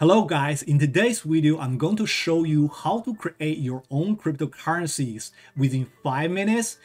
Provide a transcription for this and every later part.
Hello guys, in today's video, I'm going to show you how to create your own cryptocurrencies within 5 minutes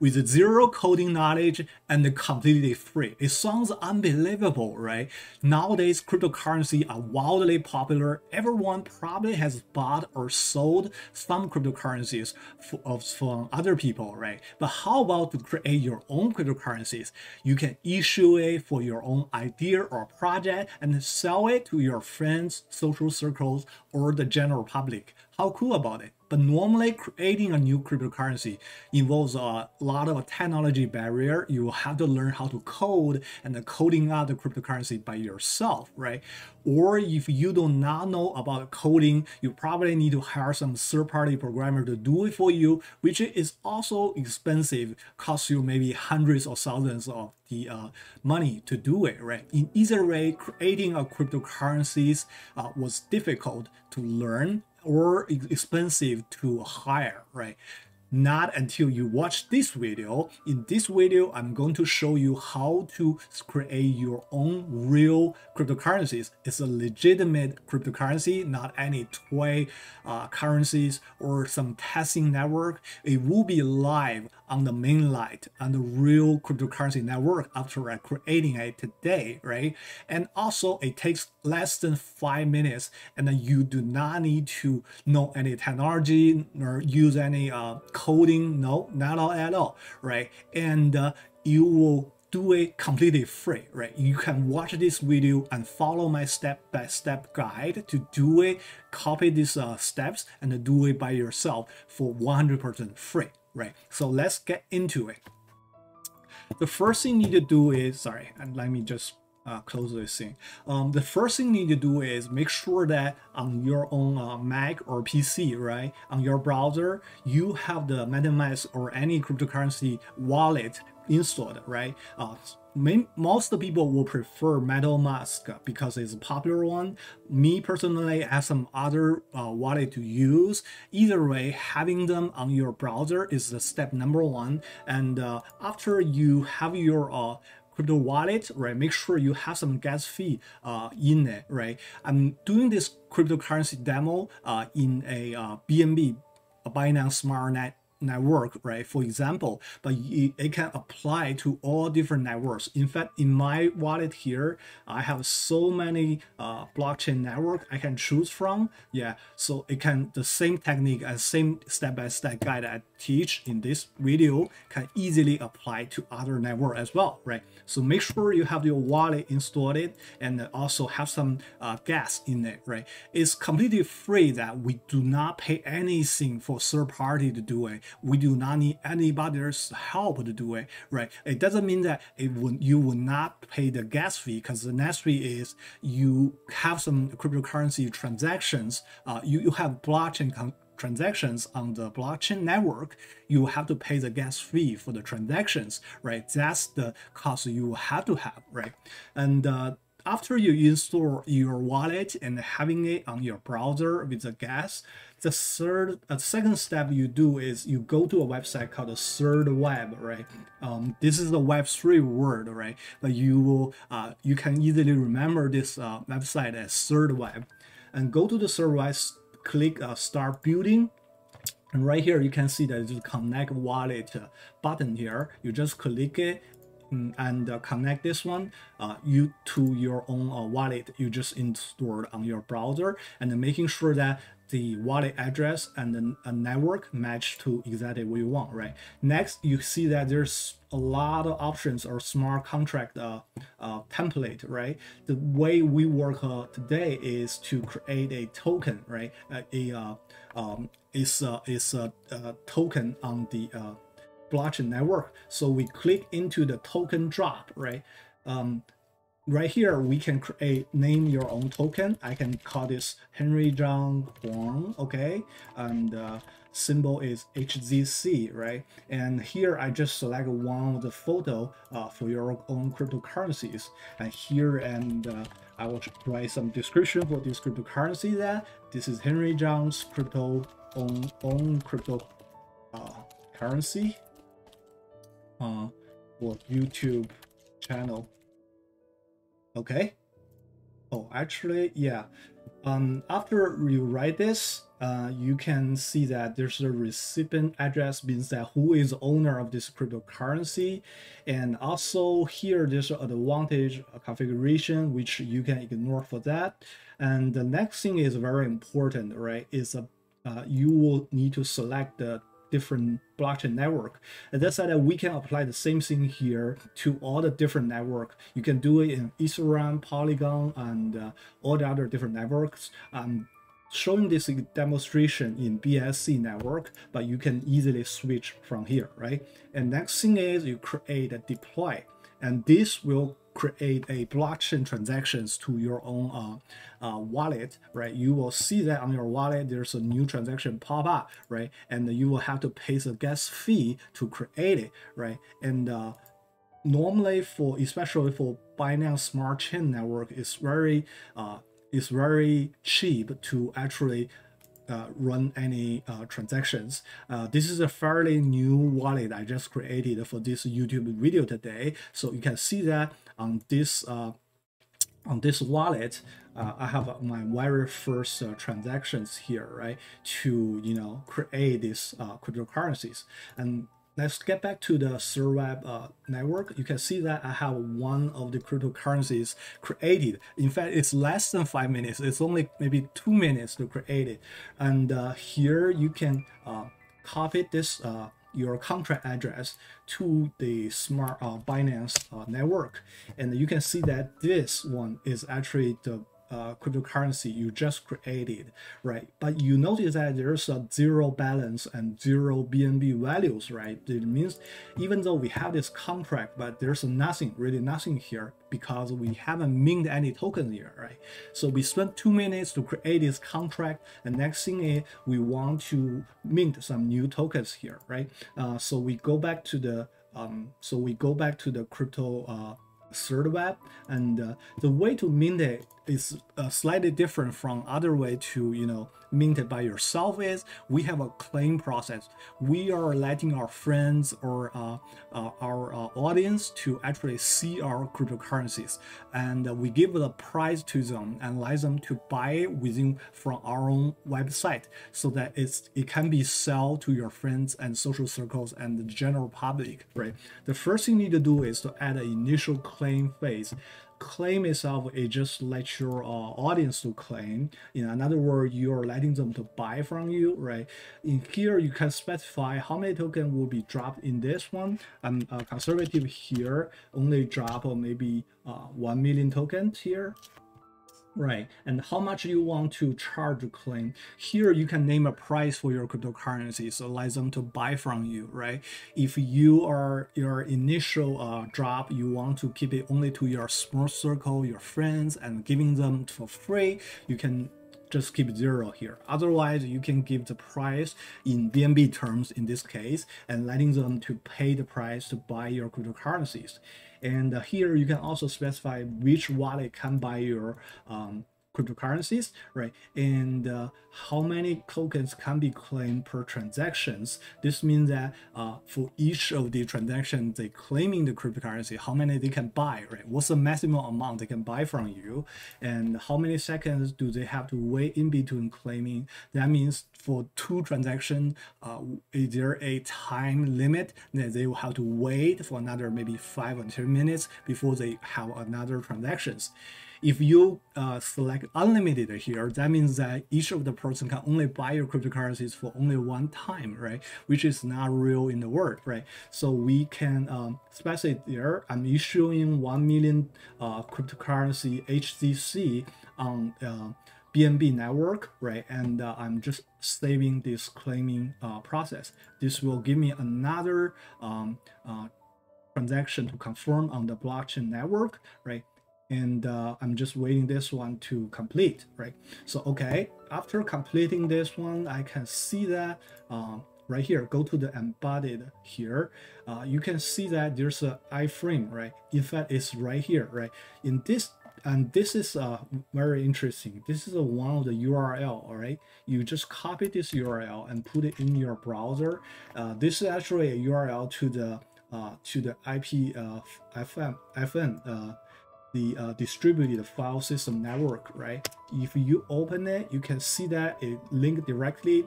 with zero coding knowledge and completely free. It sounds unbelievable, right? Nowadays, cryptocurrencies are wildly popular. Everyone probably has bought or sold some cryptocurrencies from other people, right? But how about to create your own cryptocurrencies? You can issue it for your own idea or project and sell it to your friends, social circles, or the general public. How cool about it? But normally creating a new cryptocurrency involves a lot of technology barrier. You will have to learn how to code and coding out the cryptocurrency by yourself, right? Or if you do not know about coding, you probably need to hire some third-party programmer to do it for you, which is also expensive, costs you maybe hundreds or thousands of the money to do it, right? In either way, creating a cryptocurrencies was difficult to learn or expensive to hire, right? Not until you watch this video. In this video, I'm going to show you how to create your own real cryptocurrencies. It's a legitimate cryptocurrency, not any toy currencies or some testing network. It will be live on the mainnet and the real cryptocurrency network after creating it today, right? And also it takes less than 5 minutes, and then you do not need to know any technology or use any coding, no, not at all, right? And you will do it completely free, right? You can watch this video and follow my step-by-step guide to do it, copy these steps and do it by yourself for 100% free, right? So let's get into it. The first thing you need to do is, the first thing you need to do is make sure that on your own Mac or PC, right, on your browser, you have the MetaMask or any cryptocurrency wallet installed, right? Most people will prefer MetaMask because it's a popular one. Me personally, I have some other wallet to use. Either way, having them on your browser is the step number one. And after you have your crypto wallet, right, make sure you have some gas fee in it, right? I'm doing this cryptocurrency demo in a BNB, a Binance SmartNet Network, right, for example, but it can apply to all different networks. In fact, in my wallet here, I have so many blockchain network I can choose from. Yeah, so it can, the same technique and same step-by-step guide I teach in this video can easily apply to other network as well, right? So make sure you have your wallet installed it and also have some gas in it, right? It's completely free, that we do not pay anything for third party to do it. We do not need anybody's help to do it, right? It doesn't mean that you will not pay the gas fee, because the gas fee is you have some cryptocurrency transactions, you have blockchain transactions on the blockchain network, you have to pay the gas fee for the transactions, right? That's the cost you have to have, right? And after you install your wallet and having it on your browser with the gas, the second step you do is you go to a website called the thirdweb, right? This is the Web3 word, right? But you will you can easily remember this website as thirdweb, and go to the thirdweb, click start building. And right here you can see that there's a connect wallet button here. You just click it and connect this one you to your own wallet you just installed on your browser, and then making sure that the wallet address and then a network match to exactly what you want, right? Next, you see that there's a lot of options or smart contract template, right? The way we work today is to create a token, right? It's a token on the blockchain network. So we click into the token drop, right? Right here we can create, name your own token. I can call this Henry Zhang Huang, okay? And symbol is HCC, right? And here I just select one of the photo for your own cryptocurrencies, and here I will write some description for this cryptocurrency, that this is Henry Zhang's own cryptocurrency. Well, YouTube channel. Okay. Oh, actually, yeah. After you write this, you can see that there's a recipient address, means that who is the owner of this cryptocurrency. And also here, there's an advantage configuration, which you can ignore for that. And the next thing is very important, right? Is you will need to select the different blockchain network. And that's that we can apply the same thing here to all the different network. You can do it in Ethereum, Polygon, and all the other different networks. I'm showing this demonstration in BSC network, but you can easily switch from here, right? And next thing is you create a deploy, and this will create a blockchain transactions to your own wallet, right? You will see that on your wallet, there's a new transaction pop up, right? And you will have to pay the gas fee to create it, right? And normally for, especially for Binance Smart Chain Network, it's very cheap to actually run any transactions. This is a fairly new wallet I just created for this YouTube video today. So you can see that on this wallet, I have my very first transactions here, right? To, you know, create these cryptocurrencies. And let's get back to the thirdweb network. You can see that I have one of the cryptocurrencies created. In fact, it's less than 5 minutes. It's only maybe 2 minutes to create it. And here you can copy this your contract address to the smart Binance network. And you can see that this one is actually the cryptocurrency you just created, right? But you notice that there's a zero balance and zero BNB values, right? It means even though we have this contract, but there's nothing, really nothing here, because we haven't minted any token here, right? So we spent 2 minutes to create this contract, and next thing is we want to mint some new tokens here, right? So we go back to the crypto thirdweb, and the way to mint it is slightly different from other way to, you know, mint it by yourself. Is we have a claim process. We are letting our friends or our audience to actually see our cryptocurrencies, and we give the price to them and let them to buy it within from our own website, so that it can be sold to your friends and social circles and the general public, right? The first thing you need to do is to add an initial claim phase. Claim itself, it just lets your audience to claim. In another word, you're letting them to buy from you, right? In here, you can specify how many tokens will be dropped in this one. I'm conservative here, only drop maybe 1 million tokens here, right? And how much you want to charge to claim. Here you can name a price for your cryptocurrency, so allow them to buy from you, right? If you are your initial drop, you want to keep it only to your small circle, your friends, and giving them for free, you can just keep zero here. Otherwise, you can give the price in BNB terms in this case, and letting them to pay the price to buy your cryptocurrencies. And here you can also specify which wallet can buy your cryptocurrencies, right? And how many tokens can be claimed per transactions. This means that for each of the transactions they claiming the cryptocurrency, how many they can buy, right? What's the maximum amount they can buy from you, and how many seconds do they have to wait in between claiming. That means for 2 transactions, is there a time limit that they will have to wait for another maybe 5 or 10 minutes before they have another transactions. If you select unlimited here, that means that each of the person can only buy your cryptocurrencies for only 1 time, right? Which is not real in the world, right? So we can specify there, I'm issuing 1 million cryptocurrency HCC on BNB network, right? And I'm just saving this claiming process. This will give me another transaction to confirm on the blockchain network, right? And I'm just waiting this one to complete, right? So, okay, after completing this one, I can see that right here, go to the embodied here. You can see that there's an iframe, right? In fact, it's right here, right? In this, and this is very interesting. This is one of the URL, all right? You just copy this URL and put it in your browser. This is actually a URL to the IPFS the distributed file system network, right? If you open it, you can see that it linked directly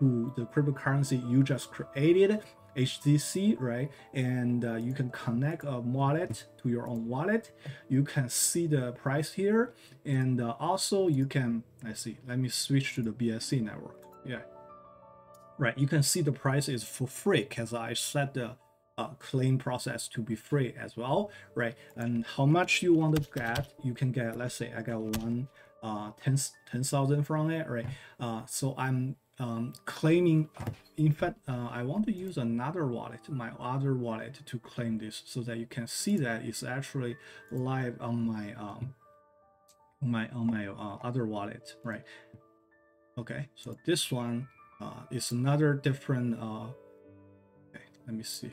to the cryptocurrency you just created, HDC, right? And you can connect a wallet to your own wallet. You can see the price here, and also you can, let me switch to the BSC network. Yeah, right, you can see the price is for free because I set the claim process to be free as well, right? And how much you want to get, you can get, let's say I got 10,000 from it, right? So I'm claiming, in fact, I want to use another wallet, my other wallet, to claim this so that you can see that it's actually live on my other wallet, right? Okay, so this one is another different. Okay, let me see.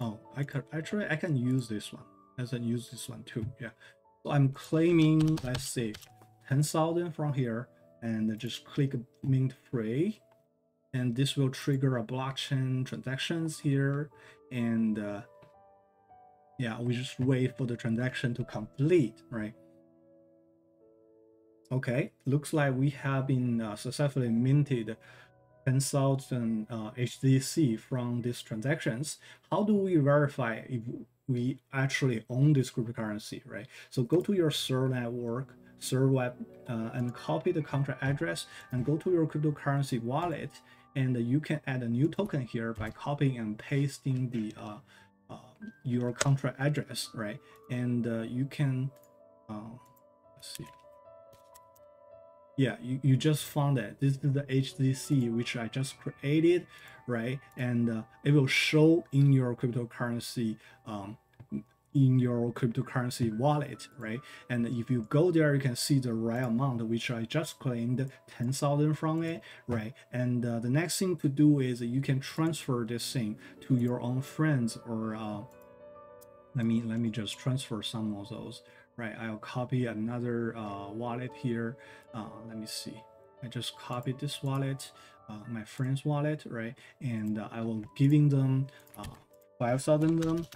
Oh, I could actually, I can use this one. I can use this one too. Yeah, so I'm claiming, let's see, 10,000 from here, and just click mint free, and this will trigger a blockchain transactions here, and yeah, we just wait for the transaction to complete, right? Okay, looks like we have been successfully minted 10,000 HDC from these transactions. How do we verify if we actually own this cryptocurrency, right? So go to your Third network, thirdweb, and copy the contract address and go to your cryptocurrency wallet, and you can add a new token here by copying and pasting the your contract address, right? And you can let's see, yeah, you just found that this is the HDC which I just created, right? And it will show in your cryptocurrency wallet, right? And if you go there, you can see the right amount which I just claimed 10,000 from it, right? And the next thing to do is you can transfer this thing to your own friends, or let me just transfer some of those, right? I'll copy another wallet here. Let me see, I just copied this wallet, my friend's wallet, right? And I will giving them 5,000 of them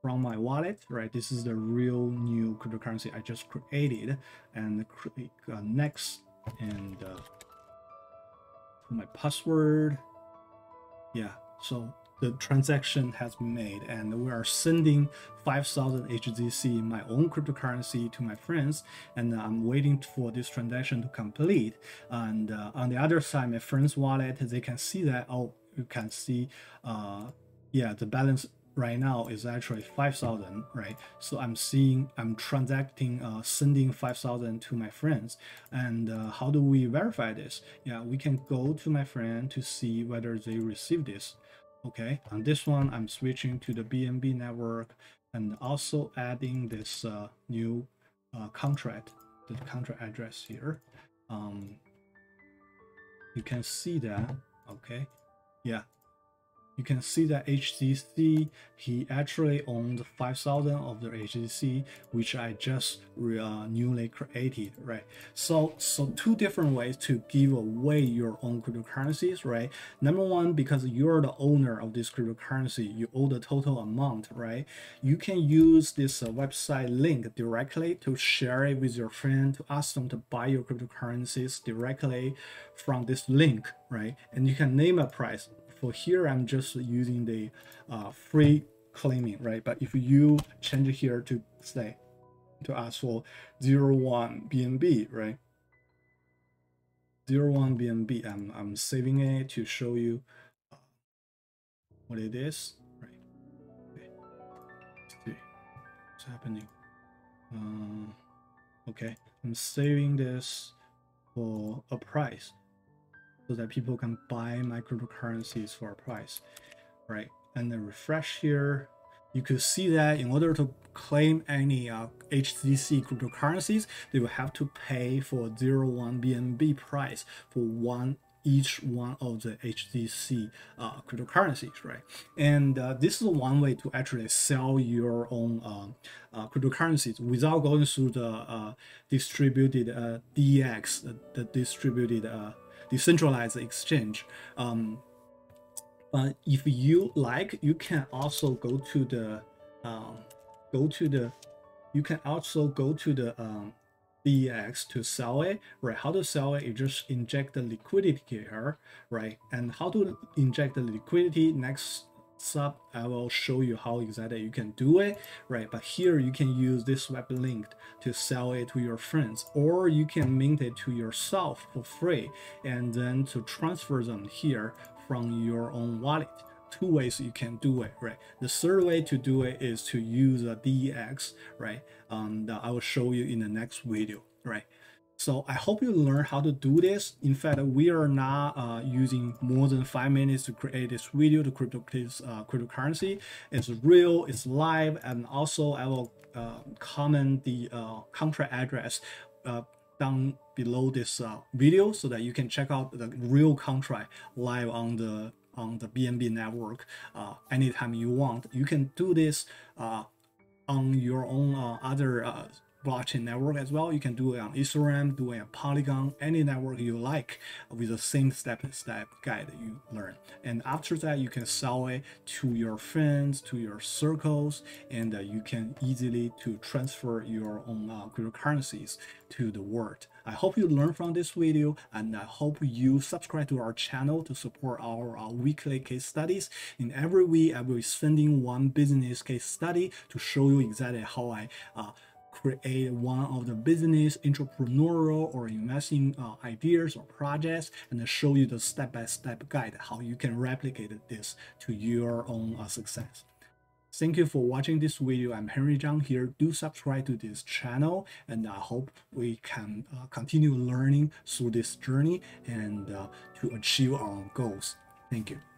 from my wallet, right? This is the real new cryptocurrency I just created, and click next, and my password. Yeah, so the transaction has been made, and we are sending 5,000 HDC, my own cryptocurrency, to my friends, and I'm waiting for this transaction to complete. And on the other side, my friend's wallet, they can see that, oh, you can see, yeah, the balance right now is actually 5,000, right? So I'm seeing, I'm transacting, sending 5,000 to my friends. And how do we verify this? Yeah, we can go to my friend to see whether they receive this. Okay, on this one, I'm switching to the BNB network, and also adding this new contract, the contract address here. You can see that, okay, yeah. You can see that HCC, he actually owned 5,000 of the HCC, which I just newly created, right? So two different ways to give away your own cryptocurrencies, right? Number one, because you're the owner of this cryptocurrency, you owe the total amount, right? You can use this website link directly to share it with your friend, to ask them to buy your cryptocurrencies directly from this link, right? And you can name a price. So here I'm just using the free claiming, right? But if you change it here to say, to ask for 01 BNB, right? 01 BNB, I'm saving it to show you what it is, right? Okay. Let's see what's happening. Okay, I'm saving this for a price, so that people can buy my cryptocurrencies for a price, right? And then refresh here, you could see that in order to claim any HCC cryptocurrencies, they will have to pay for 01 BNB price for each one of the HCC cryptocurrencies, right? And this is one way to actually sell your own cryptocurrencies without going through the distributed DEX, the distributed decentralized exchange. But if you like, you can also go to the go to the, you can also go to the DEX to sell it, right? How to sell it, you just inject the liquidity here, right? And how to inject the liquidity, next sub I will show you how exactly you can do it, right? But here you can use this web link to sell it to your friends, or you can mint it to yourself for free and then to transfer them here from your own wallet. Two ways you can do it, right? The third way to do it is to use a DEX, right? That I will show you in the next video, right? So I hope you learn how to do this. In fact, we are not using more than 5 minutes to create this video to cryptocurrency. It's real, it's live, and also I will comment the contract address down below this video so that you can check out the real contract live on the BNB network anytime you want. You can do this on your own other blockchain network as well. You can do it on Ethereum, do it on Polygon, any network you like with the same step-by-step guide you learn. And after that, you can sell it to your friends, to your circles, and you can easily to transfer your own cryptocurrencies to the world. I hope you learn from this video, and I hope you subscribe to our channel to support our weekly case studies. In every week, I will be sending one business case study to show you exactly how I create one of the business, entrepreneurial, or investing ideas or projects, and show you the step-by-step guide how you can replicate this to your own success. Thank you for watching this video. I'm Henry Zhang here. Do subscribe to this channel, and I hope we can continue learning through this journey and to achieve our goals. Thank you.